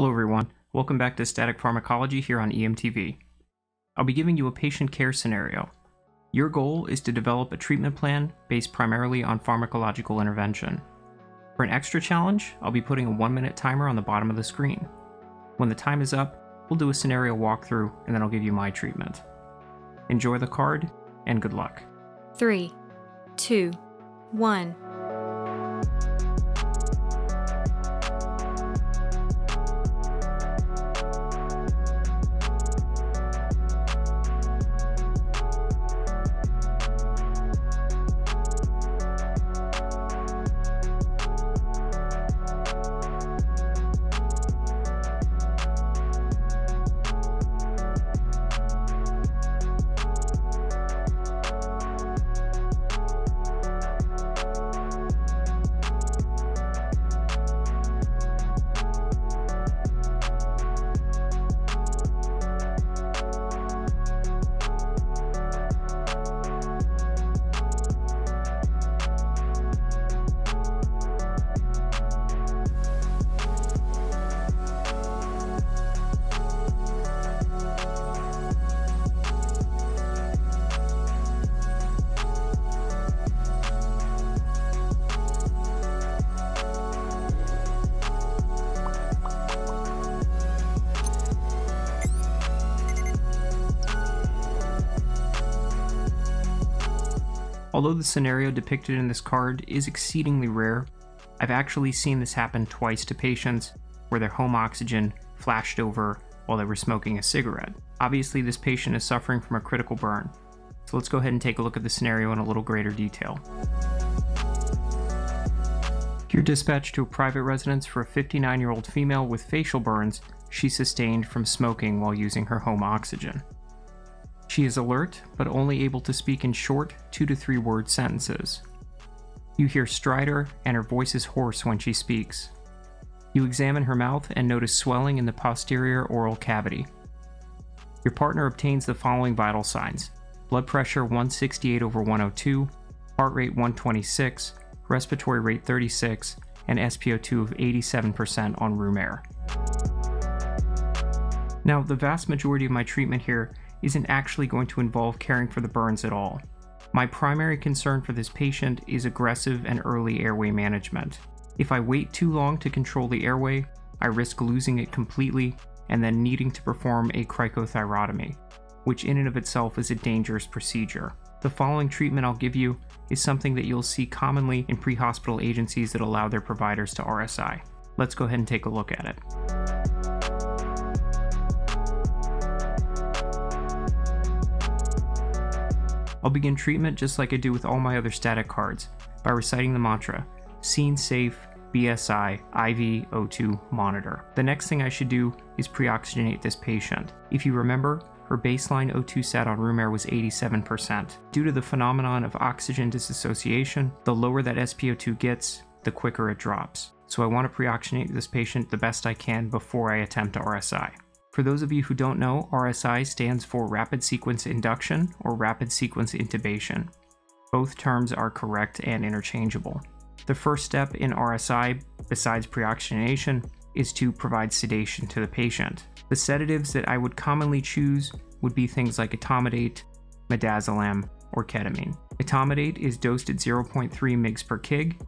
Hello everyone, welcome back to Static Pharmacology here on EMTV. I'll be giving you a patient care scenario. Your goal is to develop a treatment plan based primarily on pharmacological intervention. For an extra challenge, I'll be putting a 1-minute timer on the bottom of the screen. When the time is up, we'll do a scenario walkthrough and then I'll give you my treatment. Enjoy the card and good luck. 3, 2, 1. Although the scenario depicted in this card is exceedingly rare, I've actually seen this happen twice to patients where their home oxygen flashed over while they were smoking a cigarette. Obviously, this patient is suffering from a critical burn, so let's go ahead and take a look at the scenario in a little greater detail. You're dispatched to a private residence for a 59-year-old female with facial burns she sustained from smoking while using her home oxygen. She is alert, but only able to speak in short 2 to 3 word sentences. You hear stridor and her voice is hoarse when she speaks. You examine her mouth and notice swelling in the posterior oral cavity. Your partner obtains the following vital signs: blood pressure 168/102, heart rate 126, respiratory rate 36, and SpO2 of 87% on room air. Now, the vast majority of my treatment here isn't actually going to involve caring for the burns at all. My primary concern for this patient is aggressive and early airway management. If I wait too long to control the airway, I risk losing it completely and then needing to perform a cricothyrotomy, which in and of itself is a dangerous procedure. The following treatment I'll give you is something that you'll see commonly in pre-hospital agencies that allow their providers to RSI. Let's go ahead and take a look at it. I'll begin treatment just like I do with all my other static cards, by reciting the mantra, Scene Safe, BSI, IV, O2, Monitor. The next thing I should do is pre-oxygenate this patient. If you remember, her baseline O2 sat on room air was 87%. Due to the phenomenon of oxygen disassociation, the lower that SpO2 gets, the quicker it drops. So I want to pre-oxygenate this patient the best I can before I attempt RSI. For those of you who don't know, RSI stands for rapid sequence induction or rapid sequence intubation. Both terms are correct and interchangeable. The first step in RSI, besides pre-oxygenation, is to provide sedation to the patient. The sedatives that I would commonly choose would be things like etomidate, midazolam, or ketamine. Etomidate is dosed at 0.3 mg per kg,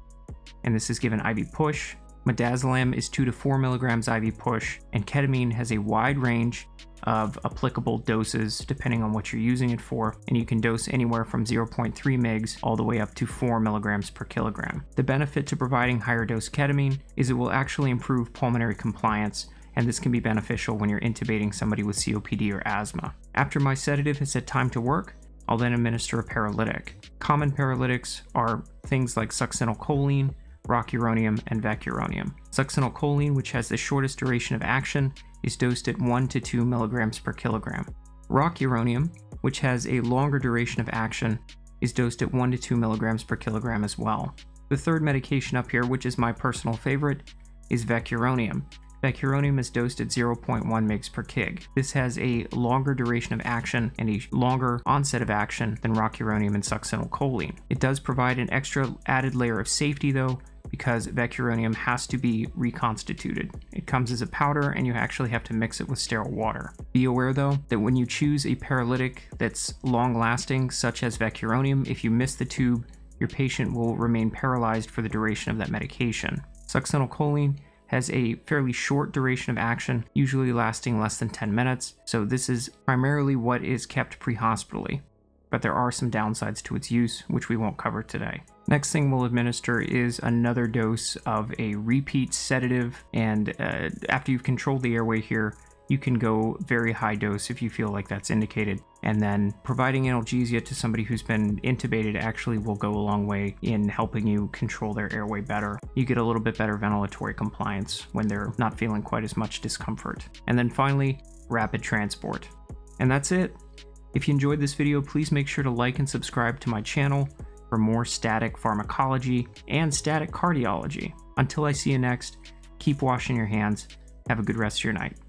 and this is given IV push. Midazolam is 2 to 4 milligrams IV push, and ketamine has a wide range of applicable doses depending on what you're using it for, and you can dose anywhere from 0.3 mg all the way up to 4 milligrams per kilogram. The benefit to providing higher dose ketamine is it will actually improve pulmonary compliance, and this can be beneficial when you're intubating somebody with COPD or asthma. After my sedative has had time to work, I'll then administer a paralytic. Common paralytics are things like succinylcholine, rocuronium, and vecuronium. Succinylcholine, which has the shortest duration of action, is dosed at 1 to 2 milligrams per kilogram. Rocuronium, which has a longer duration of action, is dosed at 1 to 2 milligrams per kilogram as well. The third medication up here, which is my personal favorite, is vecuronium. Vecuronium is dosed at 0.1 mg per kg. This has a longer duration of action and a longer onset of action than rocuronium and succinylcholine. It does provide an extra added layer of safety though, because vecuronium has to be reconstituted. It comes as a powder and you actually have to mix it with sterile water. Be aware though that when you choose a paralytic that's long lasting, such as vecuronium, if you miss the tube, your patient will remain paralyzed for the duration of that medication. Succinylcholine has a fairly short duration of action, usually lasting less than 10 minutes, so this is primarily what is kept pre-hospitally, but there are some downsides to its use, which we won't cover today. Next thing we'll administer is another dose of a repeat sedative, and after you've controlled the airway here, you can go very high dose if you feel like that's indicated, and then providing analgesia to somebody who's been intubated actually will go a long way in helping you control their airway better. You get a little bit better ventilatory compliance when they're not feeling quite as much discomfort. And then finally, rapid transport. And that's it. If you enjoyed this video, please make sure to like and subscribe to my channel for more static pharmacology and static cardiology. Until I see you next, keep washing your hands, have a good rest of your night.